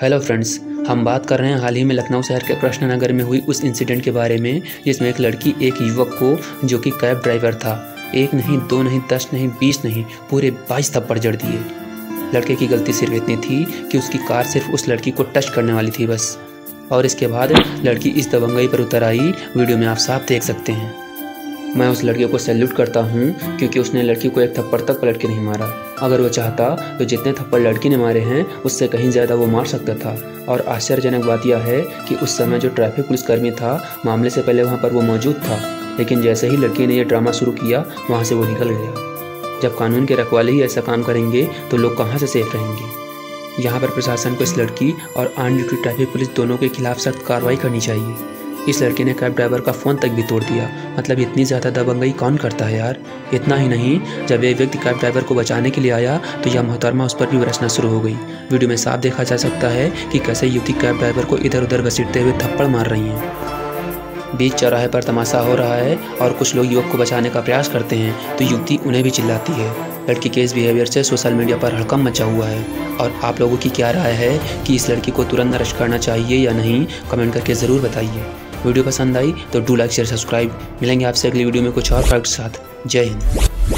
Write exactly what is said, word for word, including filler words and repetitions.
Hello friends, हम बात कर रहे हैं हाल ही में लखनऊ शहर के कृष्णा नगर में हुई उस इंसिडेंट के बारे में जिसमें एक लड़की एक युवक को, जो कि कैब ड्राइवर था, एक नहीं, दो नहीं, दस नहीं, बीस नहीं, पूरे बाईस थप्पड़ जड़ दिए। लड़के की गलती सिर्फ इतनी थी कि उसकी कार सिर्फ उस लड़की को टच करने वाली थी बस। और इसके बाद लड़की इस दबंगई पर उतर आई, वीडियो में आप साफ देख सकते हैं। मैं उस लड़के को सैल्यूट करता हूं क्योंकि उसने लड़की को एक थप्पड़ तक पलट के नहीं मारा। अगर वो चाहता तो जितने थप्पड़ लड़की ने मारे हैं उससे कहीं ज़्यादा वो मार सकता था। और आश्चर्यजनक बात यह है कि उस समय जो ट्रैफिक पुलिसकर्मी था, मामले से पहले वहां पर वो मौजूद था, लेकिन जैसे ही लड़की ने यह ड्रामा शुरू किया वहाँ से वो निकल गया। जब कानून के रखवाले ही ऐसा काम करेंगे तो लोग कहाँ से सेफ रहेंगे। यहाँ पर प्रशासन को इस लड़की और ऑन ड्यूटी ट्रैफिक पुलिस दोनों के खिलाफ सख्त कार्रवाई करनी चाहिए। इस लड़के ने कैब ड्राइवर का फ़ोन तक भी तोड़ दिया। मतलब इतनी ज़्यादा दबंगई कौन करता है यार। इतना ही नहीं, जब ये व्यक्ति कैब ड्राइवर को बचाने के लिए आया तो यह मोहतरमा उस पर भी बरसना शुरू हो गई। वीडियो में साफ देखा जा सकता है कि कैसे युवती कैब ड्राइवर को इधर उधर घसीटते हुए थप्पड़ मार रही हैं। बीच चौराहे पर तमाशा हो रहा है और कुछ लोग युवक को बचाने का प्रयास करते हैं तो युवती उन्हें भी चिल्लाती है। लड़की के इस बिहेवियर से सोशल मीडिया पर हड़कंप मचा हुआ है। और आप लोगों की क्या राय है कि इस लड़की को तुरंत अरेस्ट करना चाहिए या नहीं, कमेंट करके ज़रूर बताइए। वीडियो पसंद आई तो डू लाइक शेयर सब्सक्राइब। मिलेंगे आपसे अगली वीडियो में कुछ और फैक्ट्स के साथ। जय हिंद।